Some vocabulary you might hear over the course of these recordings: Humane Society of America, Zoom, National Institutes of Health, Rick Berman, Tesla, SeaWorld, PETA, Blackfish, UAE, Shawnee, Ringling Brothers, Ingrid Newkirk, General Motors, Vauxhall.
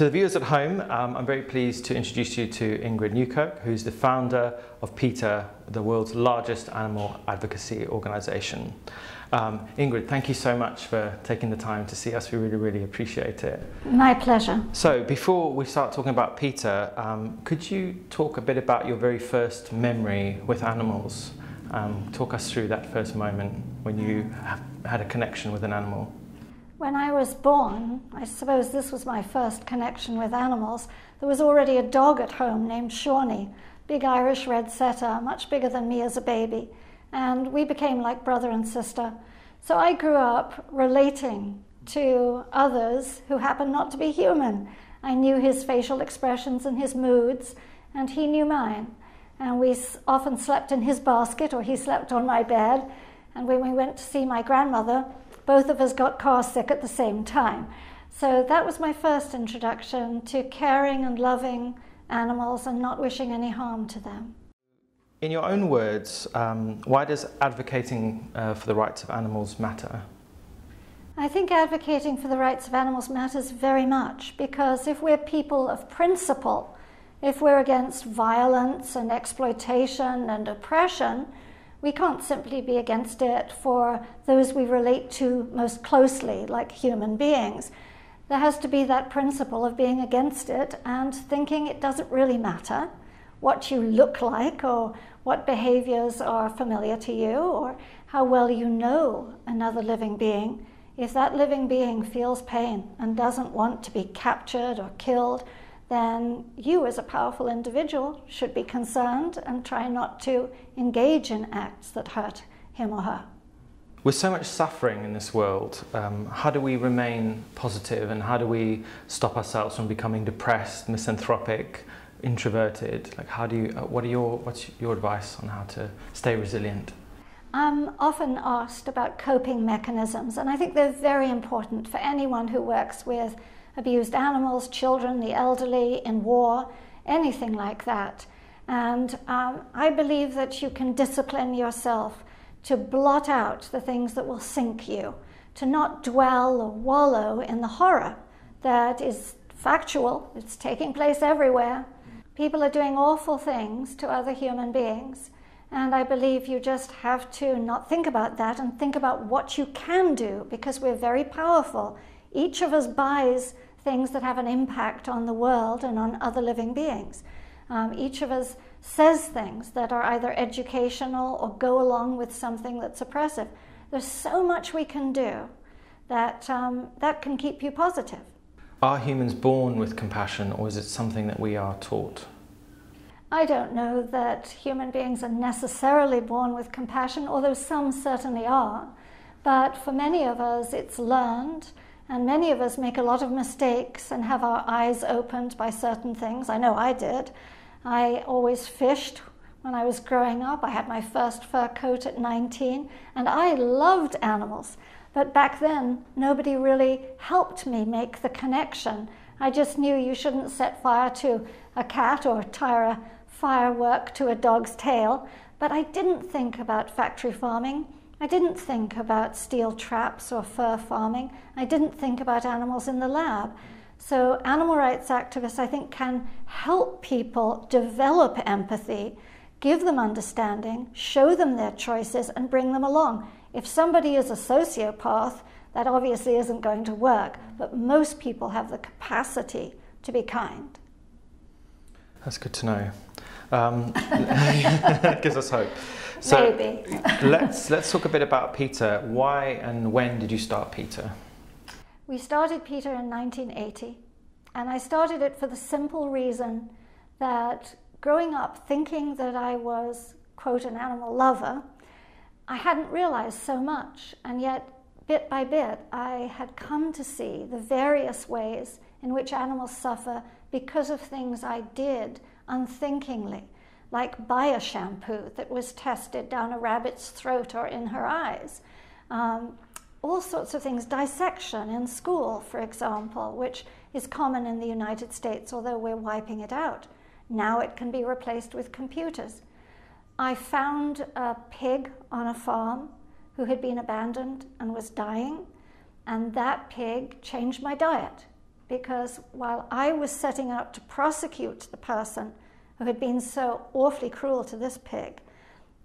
To the viewers at home, I'm very pleased to introduce you to Ingrid Newkirk, who's the founder of PETA, the world's largest animal advocacy organisation. Ingrid, thank you so much for taking the time to see us. We really, really appreciate it. My pleasure. So before we start talking about PETA, could you talk a bit about your very first memory with animals? Talk us through that first moment when you had a connection with an animal. When I was born, I suppose this was my first connection with animals, there was already a dog at home named Shawnee, big Irish red setter, much bigger than me as a baby. And we became like brother and sister. So I grew up relating to others who happened not to be human. I knew his facial expressions and his moods, and he knew mine. And we often slept in his basket, or he slept on my bed. And when we went to see my grandmother, both of us got car sick at the same time. So that was my first introduction to caring and loving animals and not wishing any harm to them. In your own words, why does advocating for the rights of animals matter? I think advocating for the rights of animals matters very much, because if we're people of principle, if we're against violence and exploitation and oppression, we can't simply be against it for those we relate to most closely, like human beings. There has to be that principle of being against it and thinking it doesn't really matter what you look like or what behaviors are familiar to you or how well you know another living being. If that living being feels pain and doesn't want to be captured or killed, then you as a powerful individual should be concerned and try not to engage in acts that hurt him or her. With so much suffering in this world, how do we remain positive and how do we stop ourselves from becoming depressed, misanthropic, introverted? Like, how do you, what's your advice on how to stay resilient? I'm often asked about coping mechanisms, and I think they're very important for anyone who works with abused animals, children, the elderly, in war, anything like that. And I believe that you can discipline yourself to blot out the things that will sink you, to not dwell or wallow in the horror that is factual, it's taking place everywhere. People are doing awful things to other human beings, and I believe you just have to not think about that and think about what you can do, because we're very powerful. Each of us buys things that have an impact on the world and on other living beings. Each of us says things that are either educational or go along with something that's oppressive. There's so much we can do that, that can keep you positive. Are humans born with compassion, or is it something that we are taught? I don't know that human beings are necessarily born with compassion, although some certainly are. But for many of us, it's learned. And many of us make a lot of mistakes and have our eyes opened by certain things. I know I did. I always fished when I was growing up. I had my first fur coat at 19, and I loved animals. But back then, nobody really helped me make the connection. I just knew you shouldn't set fire to a cat or tie a firework to a dog's tail. But I didn't think about factory farming. I didn't think about steel traps or fur farming. I didn't think about animals in the lab. So animal rights activists, I think, can help people develop empathy, give them understanding, show them their choices, and bring them along. If somebody is a sociopath, that obviously isn't going to work, but most people have the capacity to be kind. That's good to know. Gives us hope. So maybe. let's talk a bit about PETA. Why and when did you start PETA? We started PETA in 1980, and I started it for the simple reason that growing up thinking that I was, quote, an animal lover, I hadn't realized so much, and yet bit by bit I had come to see the various ways in which animals suffer because of things I did unthinkingly, like buy a shampoo that was tested down a rabbit's throat or in her eyes. All sorts of things, dissection in school, for example, which is common in the United States, although we're wiping it out. Now it can be replaced with computers. I found a pig on a farm who had been abandoned and was dying, and that pig changed my diet. because while I was setting out to prosecute the person who had been so awfully cruel to this pig,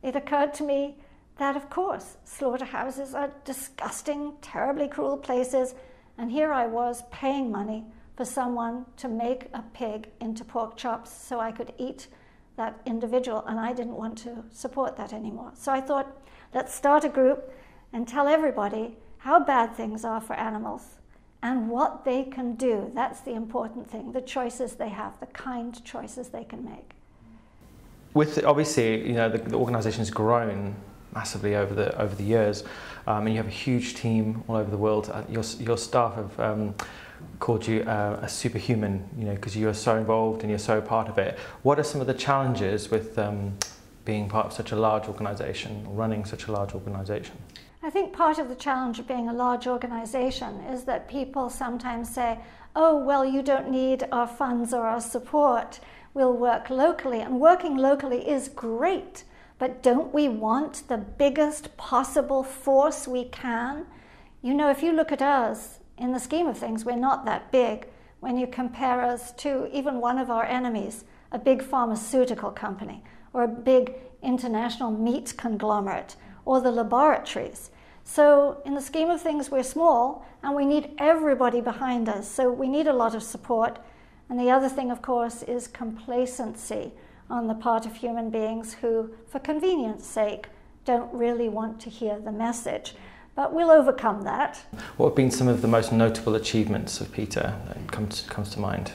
it occurred to me that, of course, slaughterhouses are disgusting, terribly cruel places, and here I was paying money for someone to make a pig into pork chops so I could eat that individual, and I didn't want to support that anymore. So I thought, let's start a group and tell everybody how bad things are for animals and what they can do. That's the important thing, the choices they have, the kind choices they can make. With, obviously, you know, the organization's grown massively over the years, and you have a huge team all over the world. Your staff have called you a superhuman, you know, because you are so involved and you're so part of it. What are some of the challenges with being part of such a large organization, running such a large organization? I think part of the challenge of being a large organization is that people sometimes say, oh, well, you don't need our funds or our support, we'll work locally. And working locally is great, but don't we want the biggest possible force we can? You know, if you look at us, in the scheme of things, we're not that big when you compare us to even one of our enemies, a big pharmaceutical company, or a big international meat conglomerate, or the laboratories. So in the scheme of things, we're small, and we need everybody behind us, so we need a lot of support. And the other thing, of course, is complacency on the part of human beings who, for convenience sake, don't really want to hear the message. But we'll overcome that. What have been some of the most notable achievements of PETA that comes to mind?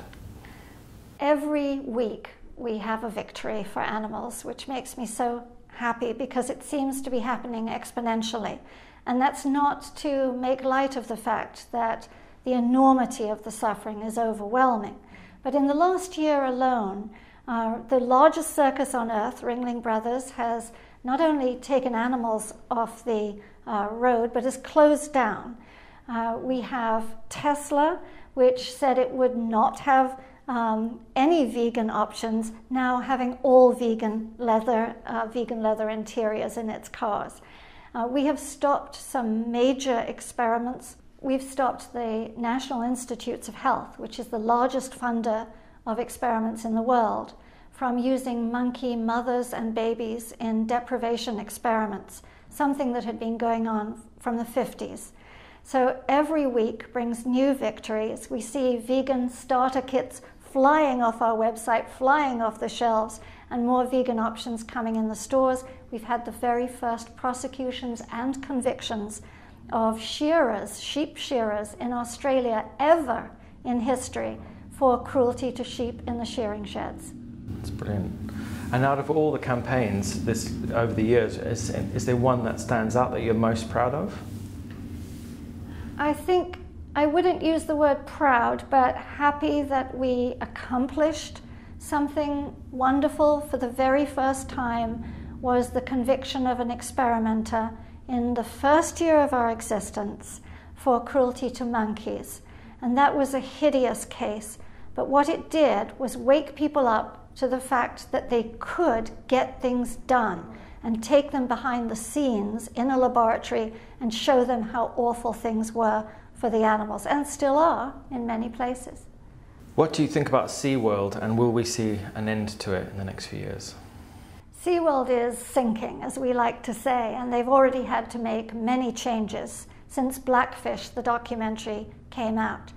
Every week we have a victory for animals, which makes me so happy because it seems to be happening exponentially. And that's not to make light of the fact that the enormity of the suffering is overwhelming. But in the last year alone, the largest circus on earth, Ringling Brothers, has not only taken animals off the road, but has closed down. We have Tesla, which said it would not have any vegan options, now having all vegan leather interiors in its cars. We have stopped some major experiments. We've stopped the National Institutes of Health, which is the largest funder of experiments in the world, from using monkey mothers and babies in deprivation experiments, something that had been going on from the 50s. So every week brings new victories. We see vegan starter kits flying off our website, flying off the shelves, and more vegan options coming in the stores. We've had the very first prosecutions and convictions of shearers, sheep shearers in Australia ever in history, for cruelty to sheep in the shearing sheds. That's brilliant. And out of all the campaigns over the years, is there one that stands out that you're most proud of? I think I wouldn't use the word proud, but happy that we accomplished something wonderful for the very first time was the conviction of an experimenter in the first year of our existence for cruelty to monkeys. And that was a hideous case. But what it did was wake people up to the fact that they could get things done and take them behind the scenes in a laboratory and show them how awful things were for the animals, and still are in many places. What do you think about SeaWorld, and will we see an end to it in the next few years? SeaWorld is sinking, as we like to say, and they've already had to make many changes since Blackfish, the documentary, came out.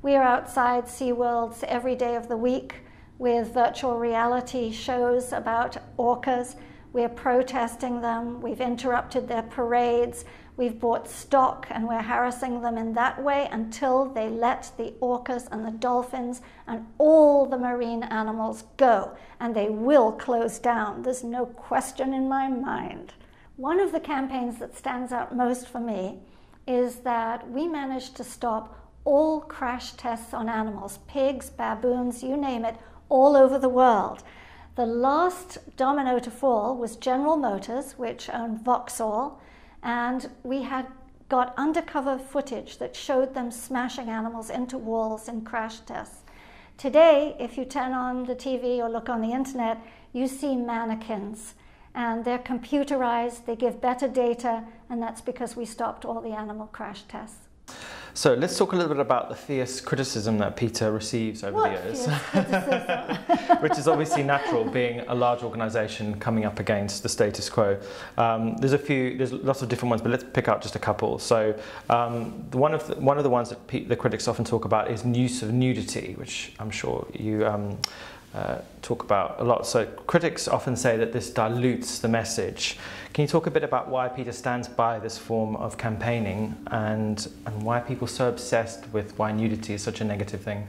We are outside SeaWorld every day of the week with virtual reality shows about orcas. We're protesting them, we've interrupted their parades, we've bought stock, and we're harassing them in that way until they let the orcas and the dolphins and all the marine animals go, and they will close down. There's no question in my mind. One of the campaigns that stands out most for me is that we managed to stop all crash tests on animals, pigs, baboons, you name it, all over the world. The last domino to fall was General Motors, which owned Vauxhall, and we had got undercover footage that showed them smashing animals into walls in crash tests. Today, if you turn on the TV or look on the internet, you see mannequins, and they're computerized, they give better data, and that's because we stopped all the animal crash tests. So let's talk a little bit about the fierce criticism that PETA receives over the years. Which is obviously natural, being a large organisation coming up against the status quo. There's lots of different ones, but let's pick out just a couple. So one of the ones that the critics often talk about is use of nudity, which I'm sure you talk about a lot. So critics often say that this dilutes the message. Can you talk a bit about why PETA stands by this form of campaigning and why people are so obsessed with why nudity is such a negative thing?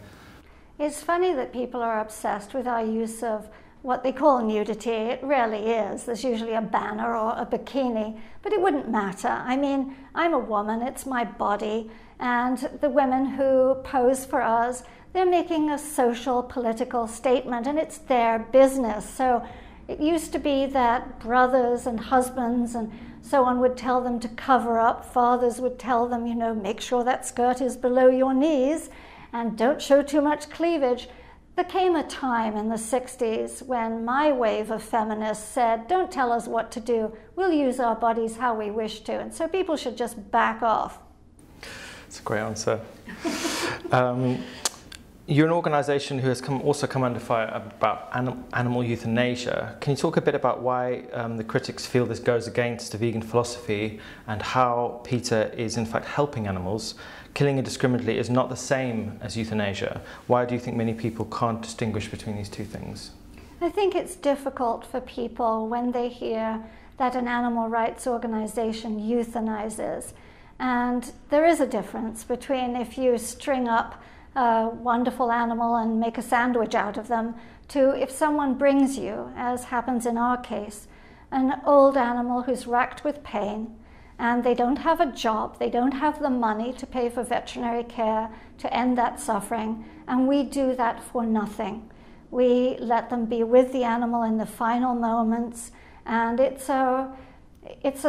It's funny that people are obsessed with our use of what they call nudity. It really is. There's usually a banner or a bikini, but it wouldn't matter. I mean, I'm a woman, it's my body, and the women who pose for us, they're making a social, political statement, and it's their business. So it used to be that brothers and husbands and so on would tell them to cover up. Fathers would tell them, you know, make sure that skirt is below your knees and don't show too much cleavage. There came a time in the 60s when my wave of feminists said, don't tell us what to do. We'll use our bodies how we wish to. And so people should just back off. That's a great answer. You're an organisation who has also come under fire about animal euthanasia. Can you talk a bit about why the critics feel this goes against the vegan philosophy and how PETA is in fact helping animals? Killing indiscriminately is not the same as euthanasia. Why do you think many people can't distinguish between these two things? I think it's difficult for people when they hear that an animal rights organisation euthanizes. And there is a difference between if you string up a wonderful animal and make a sandwich out of them, to if someone brings you, as happens in our case, an old animal who's racked with pain and they don't have a job, they don't have the money to pay for veterinary care to end that suffering, and we do that for nothing. We let them be with the animal in the final moments, and it's a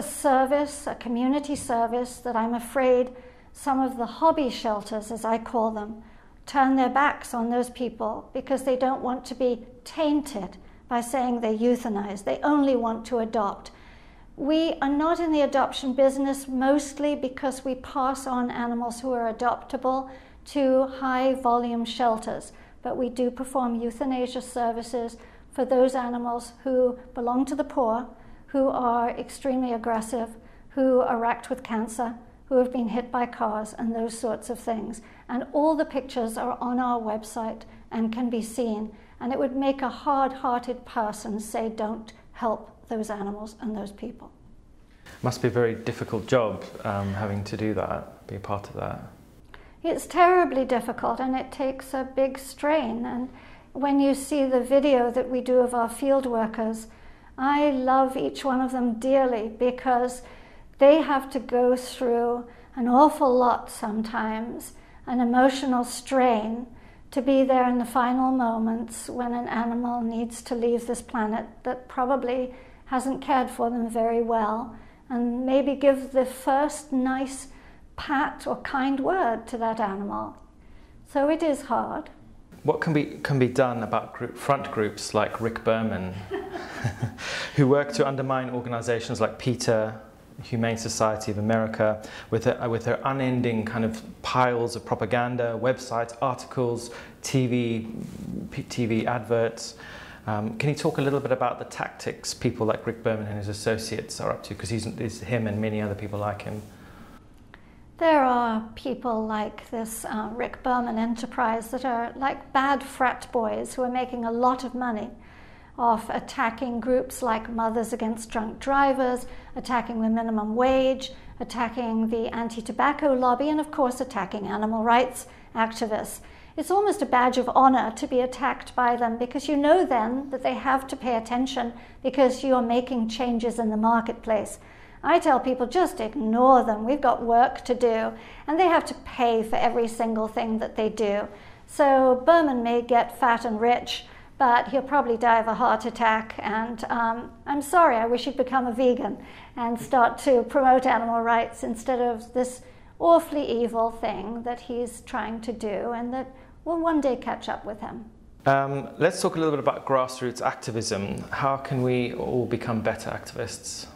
service, a community service, that I'm afraid some of the hobby shelters, as I call them, turn their backs on those people because they don't want to be tainted by saying they euthanize. They only want to adopt. We are not in the adoption business mostly because we pass on animals who are adoptable to high volume shelters, but we do perform euthanasia services for those animals who belong to the poor, who are extremely aggressive, who are racked with cancer, who have been hit by cars and those sorts of things. And all the pictures are on our website and can be seen. And it would make a hard-hearted person say, don't help those animals and those people. Must be a very difficult job having to do that, be a part of that. It's terribly difficult and it takes a big strain. And when you see the video that we do of our field workers, I love each one of them dearly because they have to go through an awful lot sometimes, an emotional strain, to be there in the final moments when an animal needs to leave this planet that probably hasn't cared for them very well, and maybe give the first nice pat or kind word to that animal. So it is hard. What can be done about front groups like Rick Berman, who work to undermine organisations like PETA, Humane Society of America, with their unending kind of piles of propaganda, websites, articles, TV adverts. Can you talk a little bit about the tactics people like Rick Berman and his associates are up to? Because it's him and many other people like him. There are people like this Rick Berman enterprise that are like bad frat boys who are making a lot of money off attacking groups like Mothers Against Drunk Drivers, attacking the minimum wage, attacking the anti-tobacco lobby, and of course attacking animal rights activists. It's almost a badge of honor to be attacked by them because you know then that they have to pay attention because you're making changes in the marketplace. I tell people just ignore them, we've got work to do, and they have to pay for every single thing that they do. So Berman may get fat and rich, but he'll probably die of a heart attack, and I'm sorry, I wish he'd become a vegan and start to promote animal rights instead of this awfully evil thing that he's trying to do and that will one day catch up with him. Let's talk a little bit about grassroots activism. How can we all become better activists?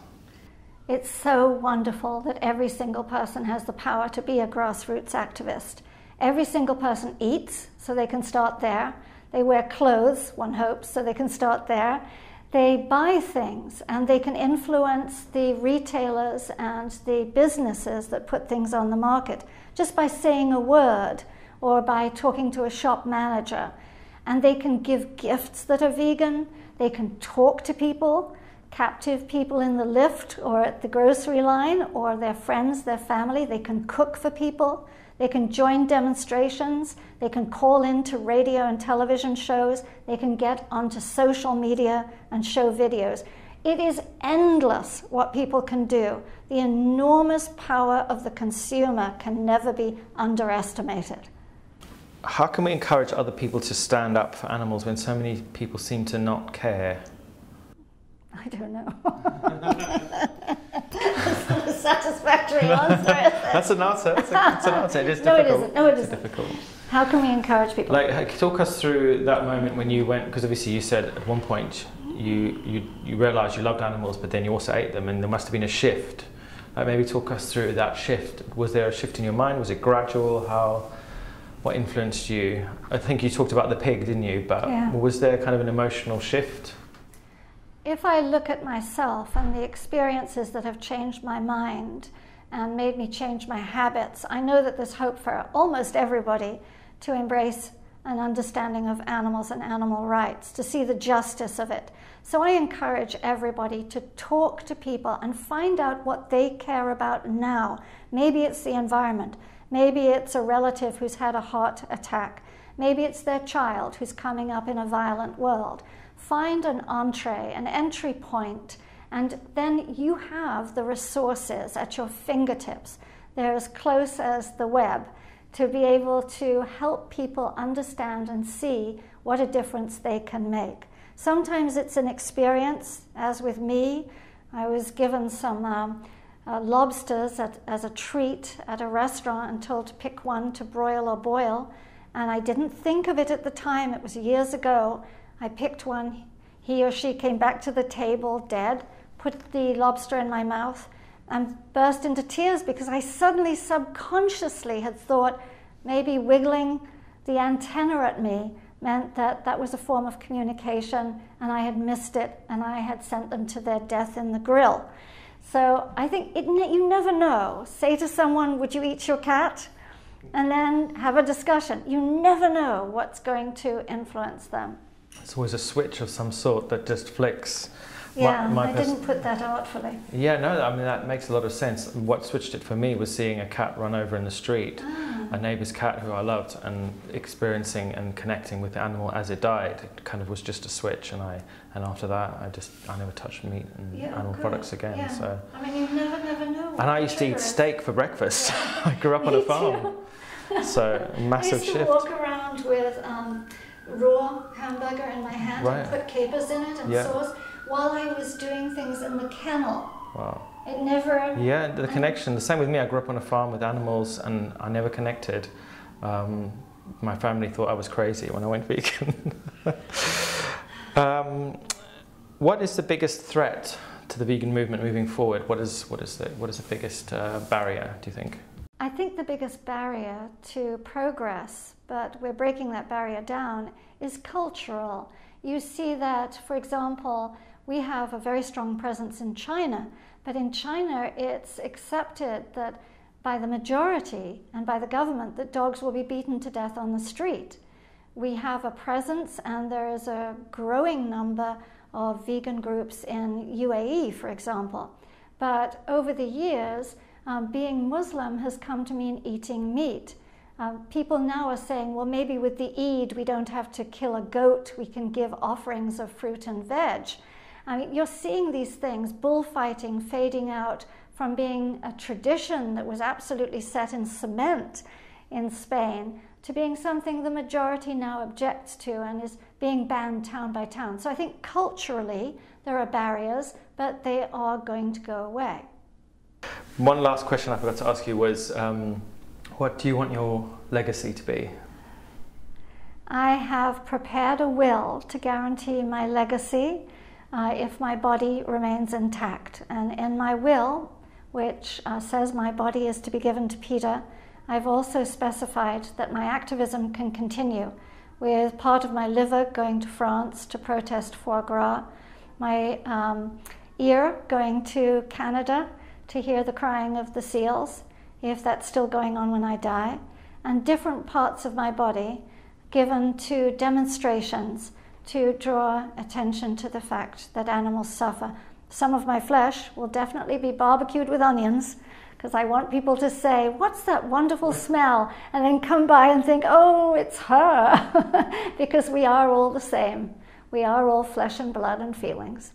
It's so wonderful that every single person has the power to be a grassroots activist. Every single person eats, so they can start there. They wear clothes, one hopes, so they can start there. They buy things, and they can influence the retailers and the businesses that put things on the market just by saying a word or by talking to a shop manager. And they can give gifts that are vegan. They can talk to people, captive people in the lift or at the grocery line or their friends, their family. They can cook for people. They can join demonstrations. They can call into radio and television shows. They can get onto social media and show videos. It is endless what people can do. The enormous power of the consumer can never be underestimated. How can we encourage other people to stand up for animals when so many people seem to not care? I don't know. That's not a satisfactory answer, is it? That's an answer. That's an answer. It is difficult. No, it isn't. No, it isn't. Difficult. How can we encourage people? Like, talk us through that moment when you went, because obviously you said at one point you realised you loved animals, but then you also ate them, and there must have been a shift. Like, maybe talk us through that shift. Was there a shift in your mind? Was it gradual? How? What influenced you? I think you talked about the pig, didn't you? But yeah. Was there kind of an emotional shift? If I look at myself and the experiences that have changed my mind and made me change my habits, I know that there's hope for almost everybody to embrace an understanding of animals and animal rights, to see the justice of it. So I encourage everybody to talk to people and find out what they care about now. Maybe it's the environment. Maybe it's a relative who's had a heart attack. Maybe it's their child who's coming up in a violent world. Find an entree, an entry point, and then you have the resources at your fingertips. They're as close as the web to be able to help people understand and see what a difference they can make. Sometimes it's an experience, as with me. I was given some lobsters as a treat at a restaurant and told to pick one to broil or boil, and I didn't think of it at the time. It was years ago. I picked one. He or she came back to the table dead, put the lobster in my mouth, and burst into tears because I suddenly subconsciously had thought maybe wiggling the antenna at me meant that that was a form of communication, and I had missed it, and I had sent them to their death in the grill. So I think you never know. Say to someone, would you eat your cat? And then have a discussion. You never know what's going to influence them. It's always a switch of some sort that just flicks. Yeah, I didn't put that artfully. Yeah, no, I mean, that makes a lot of sense. What switched it for me was seeing a cat run over in the street, a neighbour's cat who I loved, and experiencing and connecting with the animal as it died. It kind of was just a switch, and after that, I never touched meat and animal products again. Yeah. So I mean, you never know. And I used to eat steak for breakfast. Yeah. I grew up on a farm, so massive shift. I used to walk around with raw hamburger in my hand and put capers in it and sauce, while I was doing things in the kennel. Wow. It never... Yeah, the connection. The same with me. I grew up on a farm with animals and I never connected. My family thought I was crazy when I went vegan. What is the biggest threat to the vegan movement moving forward? What is the biggest barrier, do you think? I think the biggest barrier to progress, but we're breaking that barrier down, is cultural. You see that, for example, we have a very strong presence in China, but in China it's accepted that by the majority and by the government that dogs will be beaten to death on the street. We have a presence and there is a growing number of vegan groups in UAE, for example. But over the years, being Muslim has come to mean eating meat. People now are saying, well, maybe with the Eid we don't have to kill a goat, we can give offerings of fruit and veg. I mean, you're seeing these things, bullfighting, fading out from being a tradition that was absolutely set in cement in Spain to being something the majority now objects to and is being banned town by town. So I think culturally there are barriers, but they are going to go away. One last question I forgot to ask you was, what do you want your legacy to be? I have prepared a will to guarantee my legacy. if my body remains intact. And in my will, which says my body is to be given to PETA, I've also specified that my activism can continue, with part of my liver going to France to protest foie gras, my ear going to Canada to hear the crying of the seals, if that's still going on when I die, and different parts of my body given to demonstrations to draw attention to the fact that animals suffer. Some of my flesh will definitely be barbecued with onions, because I want people to say, "What's that wonderful smell?" and then come by and think, "Oh, it's her." Because we are all the same. We are all flesh and blood and feelings.